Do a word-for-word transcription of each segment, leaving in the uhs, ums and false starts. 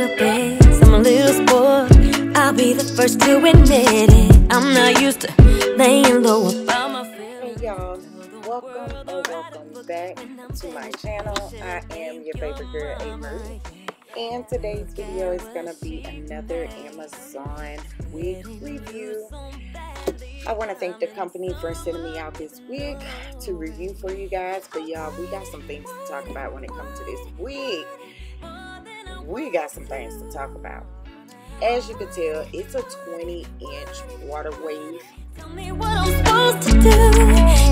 little bit. I'm a little spoiled, I'll be the first to admit it. I'm not used to laying low. Hey y'all, welcome or welcome back to my channel. I am your favorite girl, A Marie. And today's video is going to be another Amazon wig review. I want to thank the company for sending me out this wig to review for you guys. But y'all, we got some things to talk about when it comes to this wig. We got some things to talk about. As you can tell, it's a twenty inch water wave. Tell me what I'm supposed to do.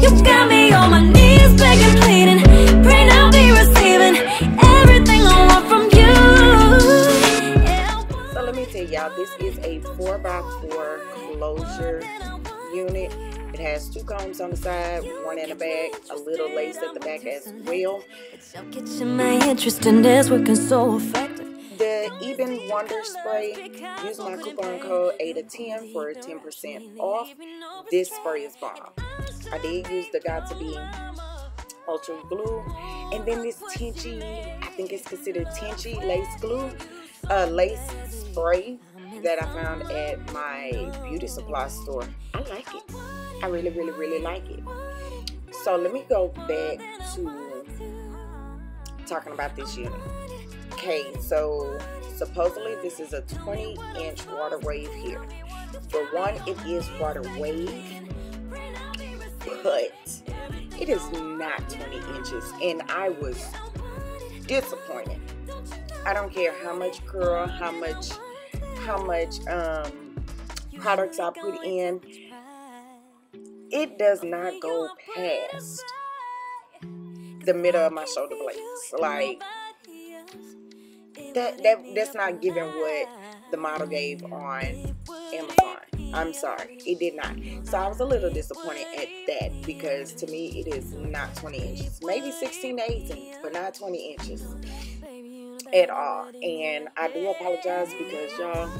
You got me on my knees begging, pleading. Praying I'll be receiving everything I want from you. So let me tell y'all, this is a four by four closure unit. It has two combs on the side, one in the back, a little lace at the back as well. The Even Wonder Spray, use my coupon code A D A ten for ten percent off. This spray is bomb. I did use the Got to Be Ultra Blue, and then this Tinchy, I think it's considered Tinsey Lace Glue, uh, lace spray that I found at my beauty supply store. I like it. I really, really, really like it. So let me go back to talking about this unit. Okay, so supposedly this is a twenty inch water wave here. For one, it is water wave, but it is not twenty inches, and I was disappointed. I don't care how much curl, how much how much um, products I put in, it does not go past the middle of my shoulder blades. Like that, that that's not giving what the model gave on Amazon. I'm sorry, it did not. So I was a little disappointed at that, because to me it is not twenty inches, maybe sixteen to eighteen, but not twenty inches at all. And I do apologize, because y'all,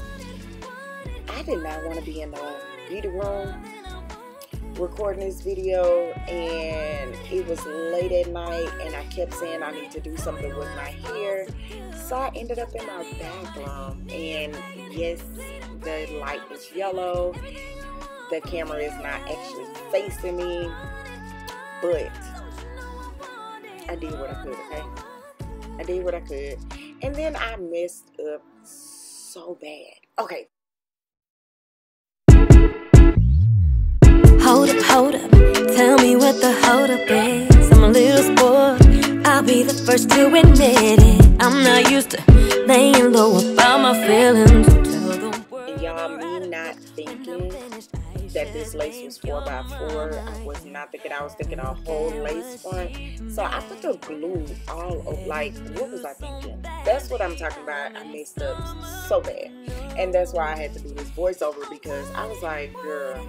I did not want to be in the beauty room recording this video, and it was late at night, and I kept saying I need to do something with my hair, so I ended up in my bathroom. And yes, the light is yellow, the camera is not actually facing me, but I did what I could, okay? I did what I could. And then I messed up so bad. Okay. Hold up, hold up. Tell me what the hold up is. I'm a little spoiled, I'll be the first to admit it. I'm not used to laying low about my feelings. And y'all, me not thinking that this lace was four by four. I was not thinking, I was thinking a whole lace front. So I put the glue all over. Like, what was I thinking? That's what I'm talking about. I messed up so bad. And that's why I had to do this voiceover, because I was like, girl,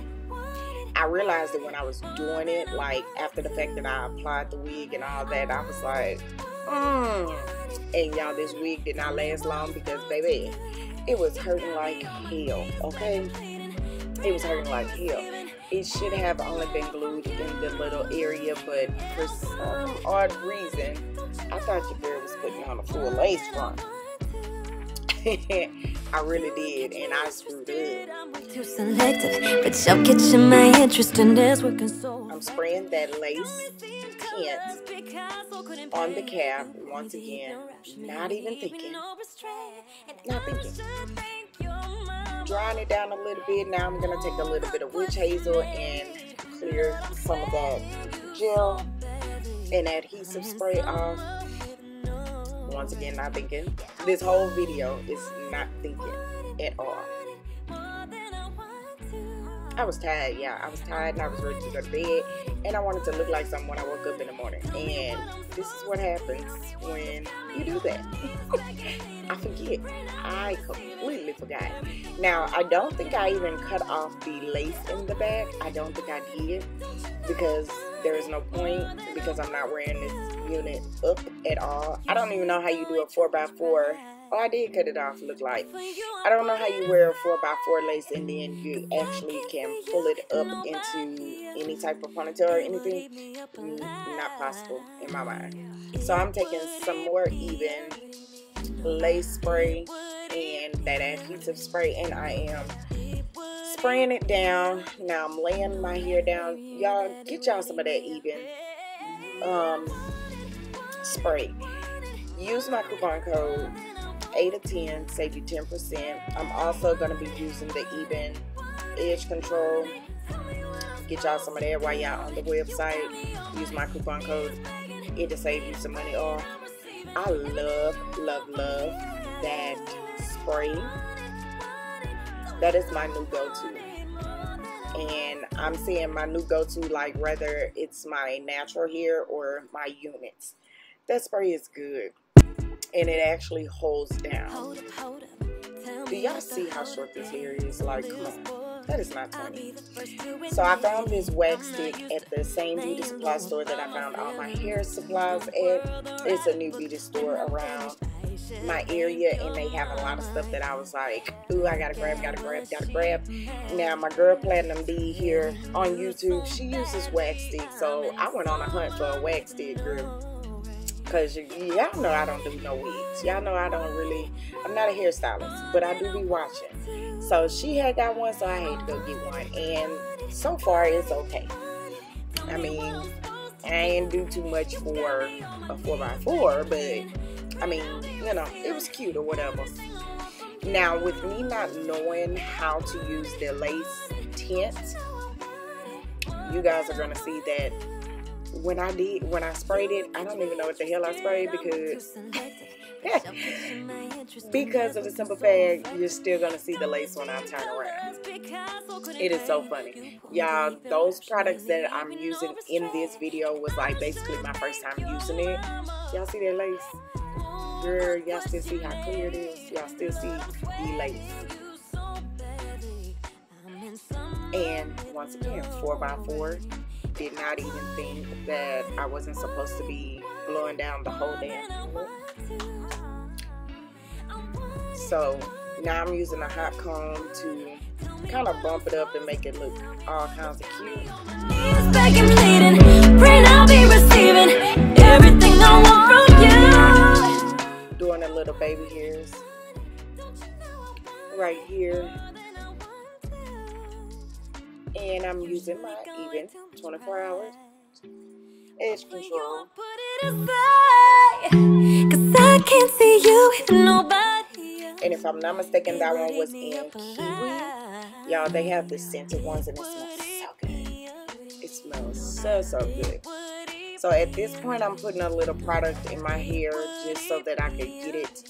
I realized that when I was doing it, like after the fact that I applied the wig and all that, I was like, mm. And y'all, this wig did not last long, because baby, it was hurting like hell, okay? It was hurting like hell. It should have only been glued in the little area, but for some odd reason, I thought your girl was putting on a full lace front. I really did, and I screwed up. I'm spraying that lace tint on the cap once again. Not even thinking. Not thinking. Drawing it down a little bit. Now I'm gonna take a little bit of witch hazel and clear some of that gel and adhesive spray off. Once again, not thinking. This whole video is not thinking at all. I was tired, yeah. I was tired, and I was ready to go to bed, and I wanted to look like something when I woke up in the morning. And this is what happens when you do that. I forget. I completely forgot. Now, I don't think I even cut off the lace in the back. I don't think I did, because there is no point, because I'm not wearing this unit up at all. I don't even know how you do a four by four. Oh, I did cut it off, look like. I don't know how you wear a four by four lace and then you actually can pull it up into any type of ponytail or anything. Not possible in my mind. So I'm taking some more Even lace spray with that adhesive spray, and I am spraying it down. Now I'm laying my hair down. Y'all, get y'all some of that even um, spray. Use my coupon code A D A ten, save you ten percent. I'm also going to be using the Even Edge Control. Get y'all some of that while y'all on the website. Use my coupon code. It'll save you some money off. I love, love, love that spray. That is my new go-to. And I'm saying my new go-to, like whether it's my natural hair or my units. That spray is good. And it actually holds down. Hold up, hold up. Do y'all see how short this hair is? Like, come on. That is not funny. So I found this wax stick at the same beauty supply store that I found all my hair supplies at. It's a new beauty store around my area, and they have a lot of stuff that I was like, ooh, I gotta grab, gotta grab, gotta grab. Now my girl Platinum D here on YouTube, she uses wax stick, so I went on a hunt for a wax stick, girl. Because y'all know I don't do no wigs. Y'all know I don't really, I'm not a hairstylist, but I do be watching. So she had got one, so I had to go get one. And so far, it's okay. I mean, I ain't do too much for a four by four, but I mean, you know, it was cute or whatever. Now, with me not knowing how to use the lace tint, you guys are going to see that. When I did, when I sprayed it, I don't even know what the hell I sprayed because, because of the simple fact, you're still going to see the lace when I turn around. It is so funny. Y'all, those products that I'm using in this video was like basically my first time using it. Y'all see that lace? Girl, y'all still see how clear it is? Y'all still see the lace? And once again, four by four. Did not even think that I wasn't supposed to be blowing down the whole damn hair. So now I'm using a hot comb to kind of bump it up and make it look all kinds of cute. Doing a little baby hairs right here. And I'm using my Even twenty-four hour Edge Control. And if I'm not mistaken, that one was in Kiwi. Y'all, they have the scented ones and it smells so good. It smells so, so good. So at this point, I'm putting a little product in my hair just so that I could get it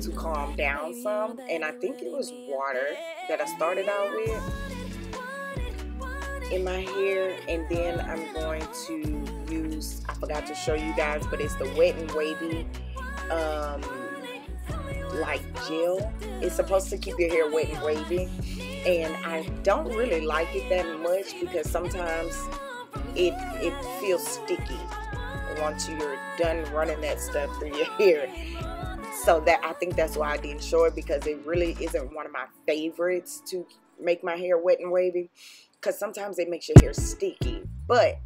to calm down some. And I think it was water that I started out with in my hair, and then I'm going to use, I forgot to show you guys, but it's the Wet and Wavy um, like gel. It's supposed to keep your hair wet and wavy, and I don't really like it that much because sometimes it, it feels sticky once you're done running that stuff through your hair. So that, I think that's why I didn't show it, because it really isn't one of my favorites to make my hair wet and wavy. Because sometimes it makes your hair sticky. But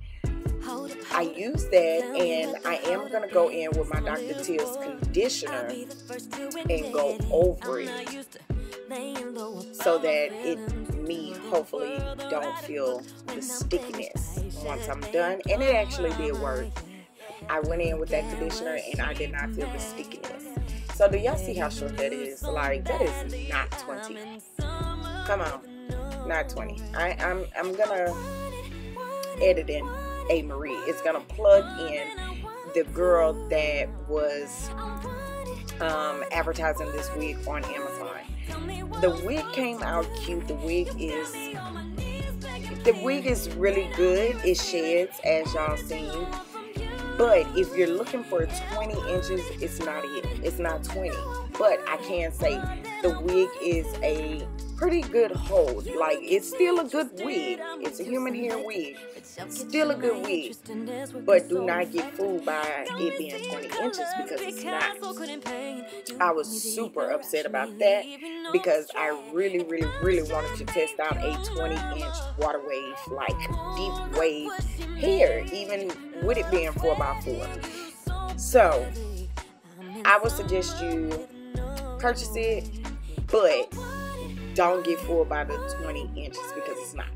I use that, and I am going to go in with my Doctor Teal's conditioner and go over it so that it, me, hopefully don't feel the stickiness once I'm done. And it actually did work. I went in with that conditioner and I did not feel the stickiness. So do y'all see how short that is? Like, that is not twenty. Come on. Not twenty. I, I'm, I'm gonna edit in A Marie. It's gonna plug in the girl that was um, advertising this wig on Amazon. The wig came out cute. The wig is the wig is really good. It sheds, as y'all seen. But if you're looking for twenty inches, it's not it. It's not twenty. But I can say the wig is a pretty good hold. Like, it's still a good wig. It's a human hair wig. Still a good wig. But do not get fooled by it being twenty inches, because it's not. I was super upset about that because I really, really, really wanted to test out a twenty inch water wave, like deep wave hair, even with it being four by four. So I would suggest you purchase it. but don't get fooled by the twenty inches because it's not.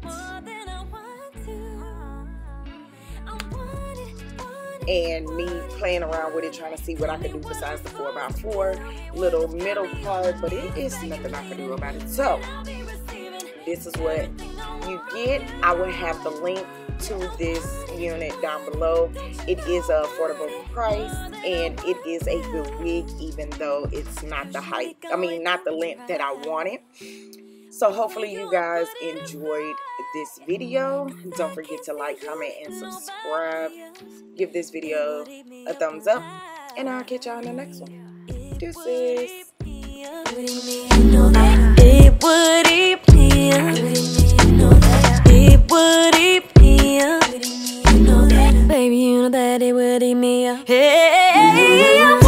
And me playing around with it, trying to see what I could do besides the four by four little middle part, but it is nothing I can do about it. So this is what you get. I will have the link to this unit down below. It is an affordable price and it is a good wig, even though it's not the height, I mean not the length that I wanted. So hopefully you guys enjoyed this video. Don't forget to like, comment, and subscribe. Give this video a thumbs up and I'll catch y'all in the next one. Deuces. You know that it would it be. You know that it would it be. You know that, baby, you know that it would eat me up. Hey.